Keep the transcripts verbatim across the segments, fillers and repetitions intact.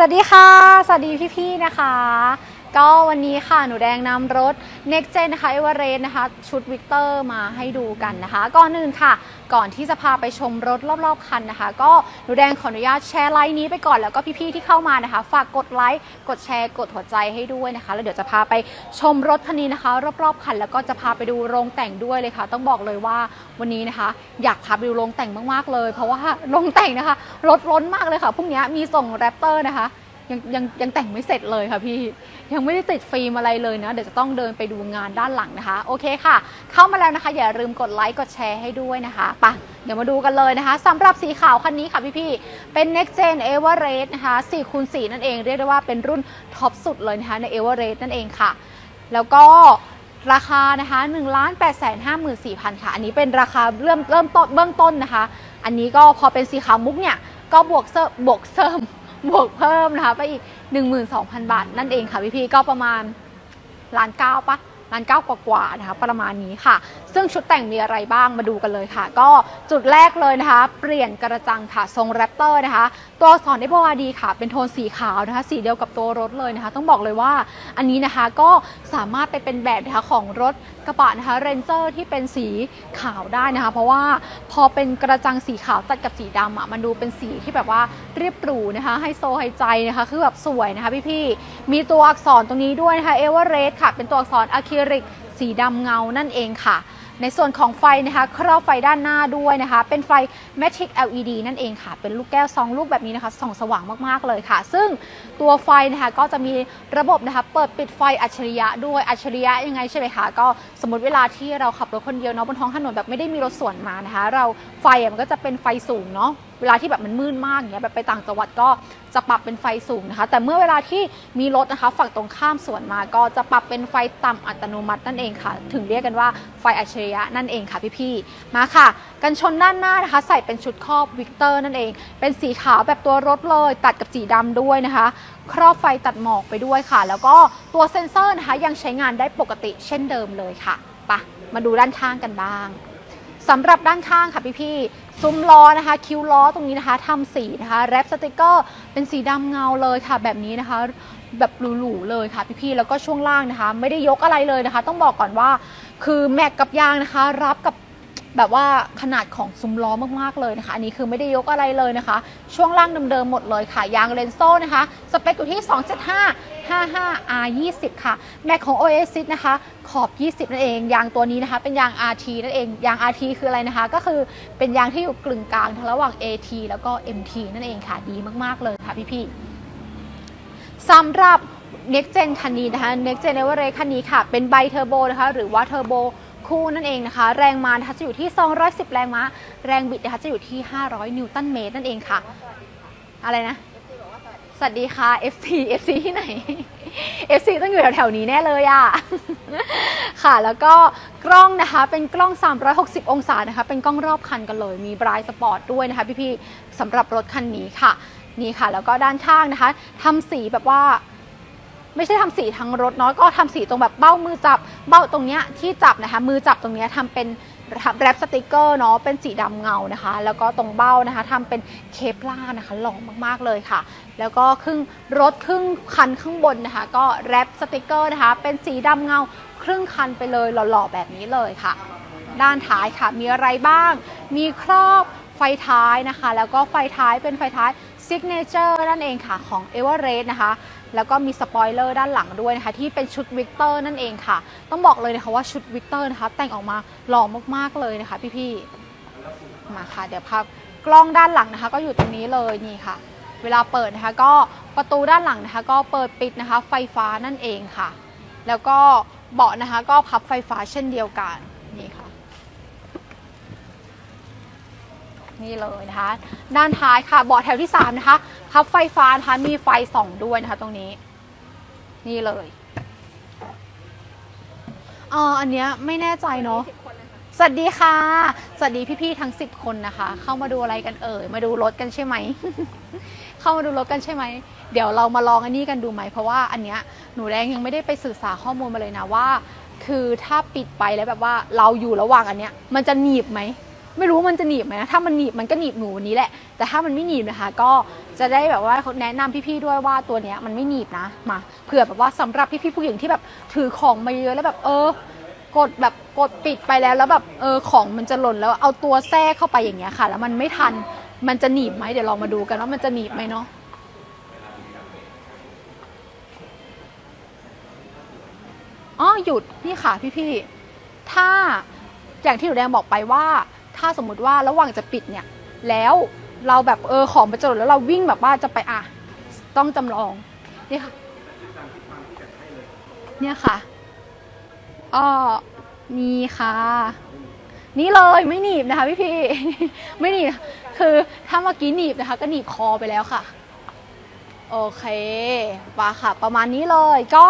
สวัสดีค่ะสวัสดีพี่ๆนะคะก็วันนี้ค่ะหนูแดงนำรถ Next Gen นะคะ Everest นะคะชุด Victor มาให้ดูกันนะคะก่อนอื่นค่ะก่อนที่จะพาไปชมรถรอบๆคันนะคะก็หนูแดงขออนุญาตแชร์ไลน์นี้ไปก่อนแล้วก็พี่ๆที่เข้ามานะคะฝากกดไลค์กดแชร์กดหัวใจให้ด้วยนะคะแล้วเดี๋ยวจะพาไปชมรถคันนี้นะคะรอบๆคันแล้วก็จะพาไปดูโรงแต่งด้วยเลยค่ะต้องบอกเลยว่าวันนี้นะคะอยากพาไปดูโรงแต่งมากๆเลยเพราะว่าโรงแต่งนะคะรถล้นมากเลยค่ะพรุ่งนี้มีส่ง Raptor นะคะยังยังยังแต่งไม่เสร็จเลยค่ะพี่ยังไม่ได้ติดฟิล์มอะไรเลยนะเดี๋ยวจะต้องเดินไปดูงานด้านหลังนะคะโอเคค่ะเข้ามาแล้วนะคะอย่าลืมกดไลค์กดแชร์ให้ด้วยนะคะไปเดี๋ยวมาดูกันเลยนะคะสำหรับสีขาวคันนี้ค่ะพี่ๆเป็น Next Gen Everest นะคะ สี่คูณสี่ นั่นเองเรียกได้ว่าเป็นรุ่นท็อปสุดเลยนะคะใน Everest นั่นเองค่ะแล้วก็ราคานะคะ หนึ่งล้านแปดแสนห้าหมื่นสี่พัน ค่ะอันนี้เป็นราคาเริ่มเริ่มต้นเบื้องต้นนะคะอันนี้ก็พอเป็นสีขาวมุกเนี่ยก็บวกเสริมบวกเสริมบวกเพิ่มนะคะไปอีก หนึ่งหมื่นสองพัน บาทนั่นเองค่ะพี่พี่ก็ประมาณล้านเก้าปะล้านเก้ากว่าๆนะคะประมาณนี้ค่ะซึ่งชุดแต่งมีอะไรบ้างมาดูกันเลยค่ะก็จุดแรกเลยนะคะเปลี่ยนกระจังค่ะทรง Raptor นะคะตัวอักษรได้พอดีค่ะเป็นโทนสีขาวนะคะสีเดียวกับตัวรถเลยนะคะต้องบอกเลยว่าอันนี้นะคะก็สามารถไปเป็นแบบนะคะของรถกระบะนะคะ Ranger ที่เป็นสีขาวได้นะคะเพราะว่าพอเป็นกระจังสีขาวตัดกับสีดำอ่ะมันดูเป็นสีที่แบบว่าเรียบหรูนะคะไฮโซไฮใจนะคะคือแบบสวยนะคะพี่ๆมีตัวอักษรตรงนี้ด้วยนะคะ Everest ค่ะเป็นตัวอักษรอะคริลิกสีดำเงานั่นเองค่ะในส่วนของไฟนะคะครอบไฟด้านหน้าด้วยนะคะเป็นไฟ Matic แอล อี ดี นั่นเองค่ะเป็นลูกแก้วสองลูกแบบนี้นะคะส่องสว่างมากๆเลยค่ะซึ่งตัวไฟนะคะก็จะมีระบบนะคะเปิดปิดไฟอัจฉริยะด้วยอัจฉริยะยังไงใช่ไหมคะก็สมมติเวลาที่เราขับรถคนเดียวเนาะบนท้องถนนแบบไม่ได้มีรถสวนมานะคะเราไฟมันก็จะเป็นไฟสูงเนาะเวลาที่แบบมันมืดมากอย่างเงี้ยแบบไปต่างจังหวัดก็จะปรับเป็นไฟสูงนะคะแต่เมื่อเวลาที่มีรถนะคะฝั่งตรงข้ามสวนมาก็จะปรับเป็นไฟต่ำอัตโนมัตินั่นเองค่ะถึงเรียกกันว่าไฟอัจฉริยะนั่นเองค่ะพี่ๆมาค่ะกันชนด้านหน้านะคะใส่เป็นชุดครอบ Victor นั่นเองเป็นสีขาวแบบตัวรถเลยตัดกับสีดำด้วยนะคะครอบไฟตัดหมอกไปด้วยค่ะแล้วก็ตัวเซ็นเซอร์นะคะยังใช้งานได้ปกติเช่นเดิมเลยค่ะไปมาดูด้านข้างกันบ้างสำหรับด้านข้างค่ะพี่ๆซุ้มล้อนะคะคิ้วล้อตรงนี้นะคะทำสีนะคะแรปสติกเกอร์เป็นสีดำเงาเลยค่ะแบบนี้นะคะแบบหรูๆเลยค่ะพี่ๆแล้วก็ช่วงล่างนะคะไม่ได้ยกอะไรเลยนะคะต้องบอกก่อนว่าคือแม็กกับยางนะคะรับกับแบบว่าขนาดของซุ้มล้อมากๆเลยนะคะอันนี้คือไม่ได้ยกอะไรเลยนะคะช่วงล่างเดิมๆหมดเลยค่ะยางเลนโซ่นะคะสเปคอยู่ที่สองเจ็ดห้า ห้าห้า อาร์ ยี่สิบ ค่ะแม็กของ Oasis นะคะขอบยี่สิบนั่นเองยางตัวนี้นะคะเป็นยาง อาร์ ที นั่นเองยาง อาร์ ที คืออะไรนะคะก็คือเป็นยางที่อยู่กึ่งกลางระหว่าง เอ ที แล้วก็ เอ็ม ที นั่นเองค่ะดีมากๆเลยค่ะพี่ๆสำหรับ Next Gen คันนี้นะคะ Next Gen Everest คันนี้ค่ะเป็นไบเทอร์โบนะคะหรือว่าเทอร์โบคู่นั่นเองนะคะแรงม้านะคะจะอยู่ที่สองร้อยสิบแรงม้าแรงบิดนะคะจะอยู่ที่ห้าร้อยนิวตันเมตรนั่นเองค่ะอะไรนะสวัสดีค่ะ เอฟ ซี เอฟ ซี ที่ไหน เอฟ ซี ต้องอยู่แถวๆนี้แน่เลยอ่ะ ค่ะแล้วก็กล้องนะคะเป็นกล้องสามร้อยหกสิบองศานะคะเป็นกล้องรอบคันกันเลยมีไบรท์สปอร์ตด้วยนะคะพี่ๆสำหรับรถคันนี้ค่ะนี่ค่ะแล้วก็ด้านข้างนะคะทำสีแบบว่าไม่ใช่ทำสีทั้งรถเนาะก็ทำสีตรงแบบเบ้ามือจับเบ้าตรงเนี้ยที่จับนะคะมือจับตรงเนี้ยทำเป็นแรปสติกเกอร์เนาะเป็นสีดำเงานะคะแล้วก็ตรงเบ้านะคะทำเป็นเคปลาร์นะคะหล่อมากๆเลยค่ะแล้วก็ครึ่งรถครึ่งคันข้างบนนะคะก็แรปสติกเกอร์นะคะเป็นสีดำเงาครึ่งคันไปเลยหล่อๆแบบนี้เลยค่ะด้านท้ายค่ะมีอะไรบ้างมีครอบไฟท้ายนะคะแล้วก็ไฟท้ายเป็นไฟท้ายซิกเนเจอร์นั่นเองค่ะของ Everest นะคะแล้วก็มีสปอยเลอร์ด้านหลังด้วยนะคะที่เป็นชุด Victor นั่นเองค่ะต้องบอกเลยนะคะว่าชุด Victor นะคะแต่งออกมาหล่อมากๆเลยนะคะพี่ๆมาค่ะเดี๋ยวภาพกล้องด้านหลังนะคะก็อยู่ตรงนี้เลยนี่ค่ะเวลาเปิดนะคะก็ประตูด้านหลังนะคะก็เปิดปิดนะคะไฟฟ้านั่นเองค่ะแล้วก็เบาะนะคะก็พับไฟฟ้าเช่นเดียวกันนี่ค่ะนี่เลยนะคะด้านท้ายค่ะเบาะแถวที่สามนะคะพับไฟฟ้านะคะมีไฟส่องด้วยนะคะตรงนี้นี่เลยเอออันเนี้ยไม่แน่ใจเนาะสวัสดีค่ะสวัสดีพี่ๆทั้งสิบคนนะคะเข้ามาดูอะไรกันเอ่ยมาดูรถกันใช่ไหม เข้ามาดูรถกันใช่ไหมเดี๋ยวเรามาลองอันนี้กันดูไหมเพราะว่าอันเนี้ยหนูแดงยังไม่ได้ไปศึกษาข้อมูลมาเลยนะว่าคือถ้าปิดไปแล้วแบบว่าเราอยู่ระหว่างอันเนี้ยมันจะหนีบไหม ไม่รู้มันจะหนีบไหมถ้ามันหนีบมันก็หนีบหนูนี้แหละแต่ถ้ามันไม่หนีบนะคะก็จะได้แบบว่าแนะนำพี่ๆด้วยว่าตัวเนี้ยมันไม่หนีบนะมาเผื่อแบบว่าสำหรับพี่ๆผู้หญิงที่แบบถือของมาเยอะแล้วแบบเออกดแบบกดปิดไปแล้วแล้วแบบเออของมันจะหล่นแล้วเอาตัวแทรกเข้าไปอย่างเงี้ยค่ะแล้วมันไม่ทันมันจะหนีบไหมเดี๋ยวลองมาดูกันว่ามันจะหนีบไหมเนาะอ๋อหยุดนี่ค่ะพี่ๆถ้าอย่างที่หนูแดงบอกไปว่าถ้าสมมุติว่าระหว่างจะปิดเนี่ยแล้วเราแบบเออของไปจนแล้วเราวิ่งแบบว่าจะไปอ่ะต้องจำลองนี่ค่ะเนี่ยค่ะอ๋อนี่ค่ะนี่เลยไม่หนีบนะคะพี่พี่ไม่หนีบคือถ้าเมื่อกี้หนีบนะคะก็หนีบคอไปแล้วค่ะโอเคป่ะค่ะประมาณนี้เลยก็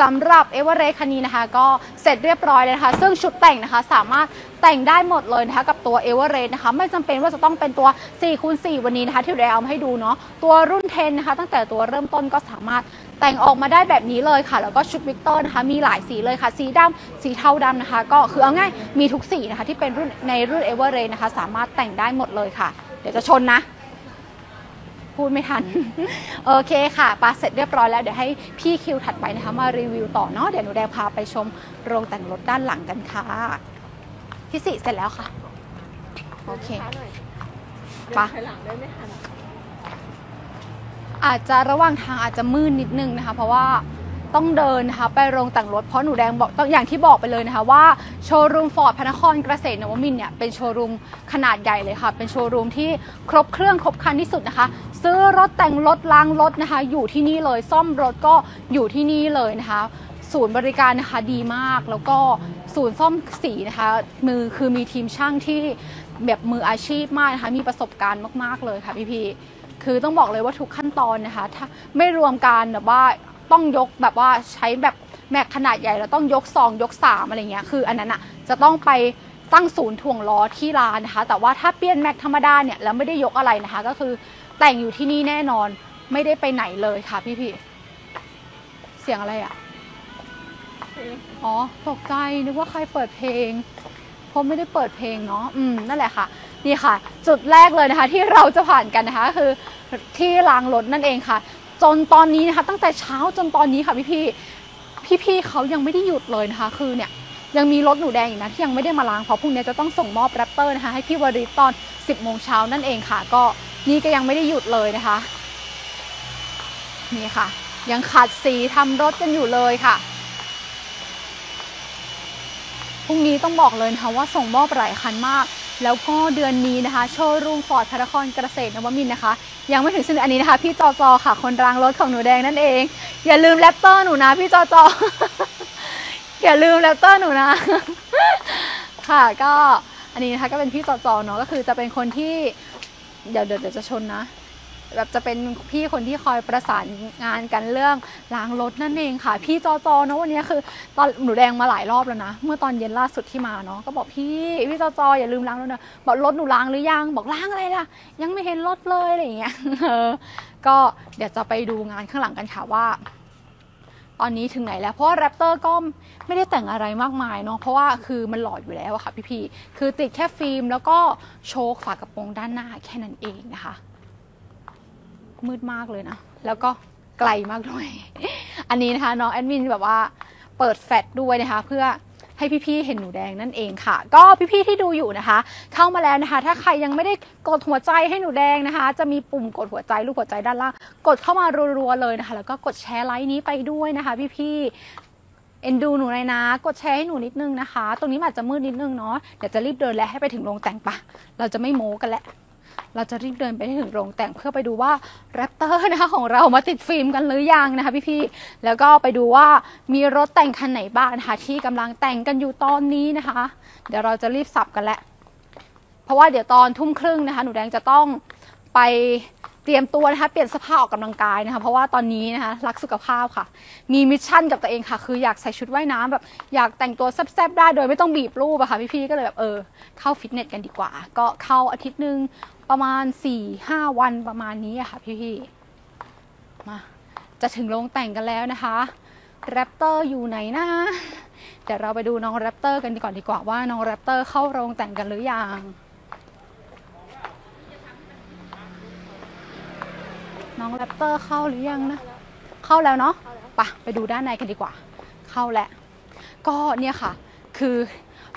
สำหรับ Everest คันนี้นะคะก็เสร็จเรียบร้อยเลยนะคะซึ่งชุดแต่งนะคะสามารถแต่งได้หมดเลยนะคะกับตัว Everest นะคะไม่จำเป็นว่าจะต้องเป็นตัว สี่คูณสี่ วันนี้นะคะที่เราเอามาให้ดูเนาะตัวรุ่นสิบนะคะตั้งแต่ตัวเริ่มต้นก็สามารถแต่งออกมาได้แบบนี้เลยค่ะแล้วก็ชุดวิกเตอร์นะคะมีหลายสีเลยค่ะสีดำสีเทาดำนะคะก็คือเอาง่ายมีทุกสีนะคะที่เป็นรุ่นในรุ่น Everest นะคะสามารถแต่งได้หมดเลยค่ะเดี๋ยวจะชนนะพูดไม่ทันโอเคค่ะปาเสร็จเรียบร้อยแล้วเดี๋ยวให้พี่คิวถัดไปนะคะมารีวิวต่อเนาะเดี๋ยวหนูแดงพาไปชมโรงแต่งรถด้านหลังกันค่ะพี่สิเสร็จแล้วค่ะโอเคปาอาจจะระหว่างทางอาจจะมืดนิดนึงนะคะเพราะว่าต้องเดินนะคะไปโรงแต่งรถเพราะหนูแดงบอกอย่างที่บอกไปเลยนะคะว่าโชว์รูมฟอร์ดพระนครเกษตรนวมินทร์เนี่ยเป็นโชว์รูมขนาดใหญ่เลยค่ะเป็นโชว์รูมที่ครบเครื่องครบคันที่สุดนะคะซื้อรถแต่งรถล้างรถนะคะอยู่ที่นี่เลยซ่อมรถก็อยู่ที่นี่เลยนะคะศูนย์บริการนะคะดีมากแล้วก็ศูนย์ซ่อมสีนะคะมือคือมีทีมช่างที่แบบมืออาชีพมากนะคะมีประสบการณ์มากๆเลยค่ะพี่พีคือต้องบอกเลยว่าทุกขั้นตอนนะคะถ้าไม่รวมการแบบว่าต้องยกแบบว่าใช้แบบแม็กขนาดใหญ่แล้วต้องยกสองยกสามอะไรเงี้ยคืออันนั้นอ่ะจะต้องไปตั้งศูนย์ถ่วงล้อที่ร้านนะคะแต่ว่าถ้าเปลี่ยนแม็กธรรมดาเนี่ยแล้วไม่ได้ยกอะไรนะคะก็คือแต่งอยู่ที่นี่แน่นอนไม่ได้ไปไหนเลยค่ะพี่พี่เสียงอะไรอ่ะอ๋อตกใจนึกว่าใครเปิดเพลงผมไม่ได้เปิดเพลงเนาะอืมนั่นแหละค่ะนี่ค่ะจุดแรกเลยนะคะที่เราจะผ่านกันนะคะคือที่ล้างรถนั่นเองค่ะจนตอนนี้นะคะตั้งแต่เช้าจนตอนนี้ค่ะพี่พี่พี่เขายังไม่ได้หยุดเลยนะคะคือเนี่ยยังมีรถหนูแดงอีกนะที่ยังไม่ได้มาล้างเพราะพรุ่งนี้จะต้องส่งมอบแรปเตอร์นะคะให้พี่วริศตอนสิบโมงเช้านั่นเองค่ะก็นี่ก็ยังไม่ได้หยุดเลยนะคะนี่ค่ะยังขัดสีทำรถกันอยู่เลยค่ะพรุ่งนี้ต้องบอกเลยนะคะว่าส่งมอบหลายคันมากแล้วก็เดือนนี้นะคะโชว์รูมฟอร์ดพระนครเกษตรนวมินทร์นะคะยังไม่ถึงสิ้นอันนี้นะคะพี่จอจอค่ะคนล้างรถของหนูแดงนั่นเองอย่าลืมแรปเตอร์หนูนะพี่จอจอ อย่าลืมแรปเตอร์หนูนะ ค่ะก็อันนี้นะคะก็เป็นพี่จอจอเนาะก็คือจะเป็นคนที่เดี๋ยวเดี๋ยวจะชนนะแบบจะเป็นพี่คนที่คอยประสานงานกันเรื่องล้างรถนั่นเองค่ะพี่จอจอเนาะวันนี้คือตอนหนูแดงมาหลายรอบแล้วนะเมื่อตอนเย็นล่าสุดที่มาเนาะก็บอกพี่พี่จอจออย่าลืมล้างรถนะบอกรถหนูล้างหรือยังบอกล้างอะไรล่ะยังไม่เห็นรถเลยอะไรอย่างเงี้ยเออก็เดี๋ยวจะไปดูงานข้างหลังกันค่ะว่าตอนนี้ถึงไหนแล้วเพราะว่าแรปเตอร์ก็ไม่ได้แต่งอะไรมากมายเนาะเพราะว่าคือมันหล่ออยู่แล้วอะค่ะพี่ๆคือติดแค่ฟิล์มแล้วก็โชคฝากระโปรงด้านหน้าแค่นั้นเองนะคะมืดมากเลยนะแล้วก็ไกลมากด้วยอันนี้นะคะน้องแอดมินแบบว่าเปิดแฟลชด้วยนะคะเพื่อให้พี่ๆเห็นหนูแดงนั่นเองค่ะก็พี่ๆที่ดูอยู่นะคะเข้ามาแล้วนะคะถ้าใครยังไม่ได้กดหัวใจให้หนูแดงนะคะจะมีปุ่มกดหัวใจรูปหัวใจด้านล่างกดเข้ามารัวๆเลยนะคะแล้วก็กดแชร์ไลค์นี้ไปด้วยนะคะพี่ๆเอ็นดูหนูเลยนะกดแชร์ให้หนูนิดนึงนะคะตรงนี้อาจจะมืดนิดนึงเนาะเดี๋ยวจะรีบเดินแล้วให้ไปถึงโรงแต่งปะเราจะไม่โม้กันแล้วเราจะรีบเดินไปถึงโรงแต่งเพื่อไปดูว่าแรปเตอร์นะคะของเรามาติดฟิล์มกันหรือยังนะคะพี่ๆแล้วก็ไปดูว่ามีรถแต่งคันไหนบ้างนะคะที่กำลังแต่งกันอยู่ตอนนี้นะคะเดี๋ยวเราจะรีบสับกันแหละเพราะว่าเดี๋ยวตอนทุ่มครึ่งนะคะหนูแดงจะต้องไปเตรียมตัวนะคะเปลี่ยนเสื้อผ้าออกกำลังกายนะคะเพราะว่าตอนนี้นะคะรักสุขภาพค่ะมีมิชชั่นกับตัวเองค่ะคืออยากใส่ชุดว่ายน้ำแบบอยากแต่งตัวแซ่บๆได้โดยไม่ต้องบีบรูปอะค่ะพี่ๆก็เลยแบบเออเข้าฟิตเนสกันดีกว่าก็เข้าอาทิตย์นึงประมาณ สี่ห้า วันประมาณนี้อะค่ะพี่ๆมาจะถึงโรงแต่งกันแล้วนะคะแรปเตอร์อยู่ไหนนะเดี๋ยวเราไปดูน้องแรปเตอร์กันก่อนดีกว่าว่าน้องแรปเตอร์เข้าโรงแต่งกันหรือยัง น้องแรปเตอร์เข้าหรือยังนะเข้าแล้วเนาะไปไปดูด้านในกันดีกว่าเข้าแล้วก็เนี่ยค่ะคือ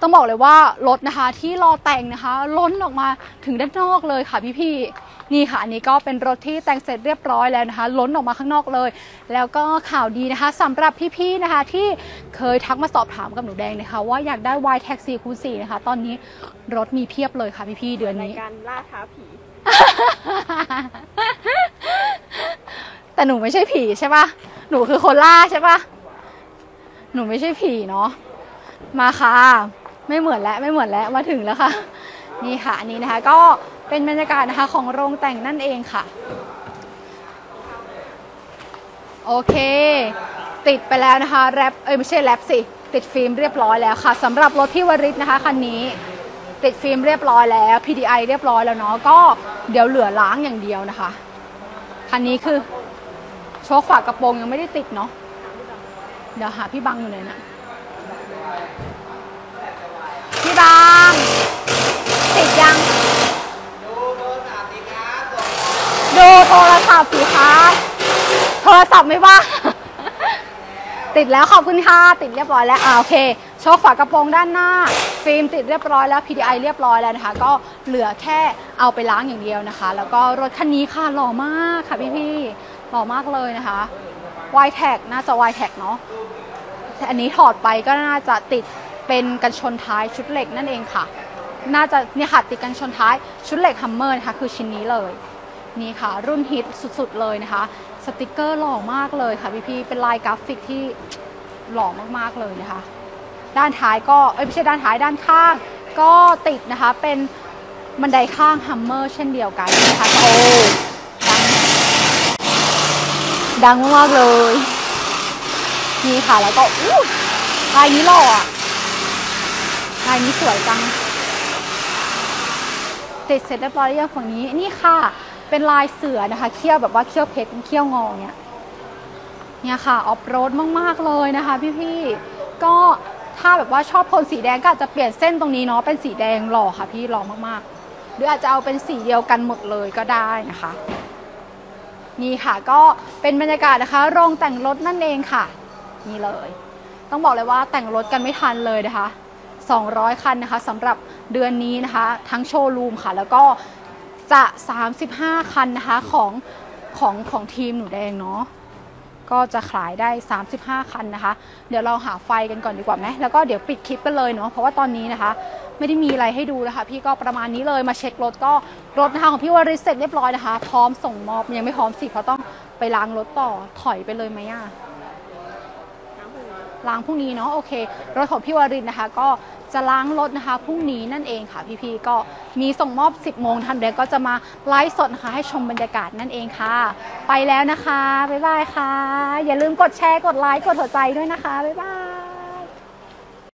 ต้องบอกเลยว่ารถนะคะที่รอแต่งนะคะล้นออกมาถึงด้านนอกเลยค่ะพี่ๆนี่ค่ะอันนี้ก็เป็นรถที่แต่งเสร็จเรียบร้อยแล้วนะคะล้นออกมาข้างนอกเลยแล้วก็ข่าวดีนะคะสำหรับพี่ๆนะคะที่เคยทักมาสอบถามกับหนูแดงนะคะว่าอยากได้ Y Taxi คูณสี่นะคะตอนนี้รถมีเพียบเลยค่ะพี่ๆเดือนนี้ในการล่าท้าผี แต่หนูไม่ใช่ผีใช่ปะหนูคือคนล่าใช่ปะหนูไม่ใช่ผีเนาะมาค่ะไม่เหมือนแล้วไม่เหมือนแล้วมาถึงแล้วค่ะนี่ค่ะอันนี้นะคะก็เป็นบรรยากาศนะคะของโรงแต่งนั่นเองค่ะโอเคติดไปแล้วนะคะแรปเอ้ยไม่ใช่แรปสิติดฟิล์มเรียบร้อยแล้วค่ะสำหรับรถพี่วริศนะคะคันนี้ติดฟิล์มเรียบร้อยแล้ว พี ดี ไอ เรียบร้อยแล้วเนาะก็เดี๋ยวเหลือล้างอย่างเดียวนะคะคันนี้คือโชคฝากกระโปรงยังไม่ได้ติดเนาะเดี๋ยวหาพี่บังอยู่เลยนะพี่บังติดยังดูโทรศัพท์สิคะโทรศัพท์ไม่ว่าติดแล้วขอบคุณค่ะติดเรียบร้อยแล้วอ่าโอเคโชคฝากระโปรงด้านหน้าฟิล์มติดเรียบร้อยแล้ว พี ดี ไอ เรียบร้อยแล้วนะคะก็เหลือแค่เอาไปล้างอย่างเดียวนะคะแล้วก็รถคันนี้ค่ะหล่อมากค่ะพี่ๆหล่อมากเลยนะคะ Y Tag น่าจะ Y Tag เนาะอันนี้ถอดไปก็น่าจะติดเป็นกันชนท้ายชุดเหล็กนั่นเองค่ะน่าจะเนี่ยค่ะติดกันชนท้ายชุดเหล็กฮัมเมอร์นะคะคือชิ้นนี้เลยนี่ค่ะรุ่นฮิตสุดๆเลยนะคะสติกเกอร์หล่อมากเลยค่ะพี่ๆเป็นลายกราฟิกที่หล่อมากๆเลยนะคะด้านท้ายก็เอ้ยไม่ใช่ด้านท้ายด้านข้างก็ติดนะคะเป็นบันไดข้างฮัมเมอร์เช่นเดียวกันนะคะโอ้ดังมากๆเลยนี่ค่ะแล้วก็อู้ลายนี้หล่ออ่ะลายนี้สวยจังติดเสร็จเรียบร้อยแล้วฝั่งนี้นี่ค่ะเป็นลายเสือนะคะเขี้ยวแบบว่าเขี้ยวเพชรเขี้ยวงอเนี่ยเนี่ยค่ะออฟโรดมากๆเลยนะคะพี่ๆก็ถ้าแบบว่าชอบโทนสีแดงก็อาจจะเปลี่ยนเส้นตรงนี้เนาะเป็นสีแดงหล่อค่ะพี่หล่อมากๆหรืออาจจะเอาเป็นสีเดียวกันหมดเลยก็ได้นะคะนี่ค่ะก็เป็นบรรยากาศนะคะโรงแต่งรถนั่นเองค่ะนี่เลยต้องบอกเลยว่าแต่งรถกันไม่ทันเลยนะคะสองร้อยคันนะคะสำหรับเดือนนี้นะคะทั้งโชว์รูมค่ะแล้วก็จะสามสิบห้าคันนะคะของของของทีมหนูแดงเนาะก็จะขายได้สามสิบห้าคันนะคะเดี๋ยวเราหาไฟกันก่อนดีกว่าไหมแล้วก็เดี๋ยวปิดคลิปกันเลยเนาะเพราะว่าตอนนี้นะคะไม่ได้มีอะไรให้ดูนะคะพี่ก็ประมาณนี้เลยมาเช็ครถก็รถนะคะของพี่วริศเสร็จเรียบร้อยนะคะพร้อมส่งมอบยังไม่พร้อมสิเพราะต้องไปล้างรถต่อถอยไปเลยไหมอ่ะล้างพรุ่งนี้เนาะโอเครถของพี่วริศนะคะก็จะล้างรถนะคะพรุ่งนี้นั่นเองค่ะพี่ๆก็มีส่งมอบ สิบโมงทันเดี๋ยวก็จะมาไลฟ์สดนะคะให้ชมบรรยากาศนั่นเองค่ะไปแล้วนะคะบ๊ายบายค่ะอย่าลืมกดแชร์กดไลค์กดหัวใจด้วยนะคะบ๊ายบาย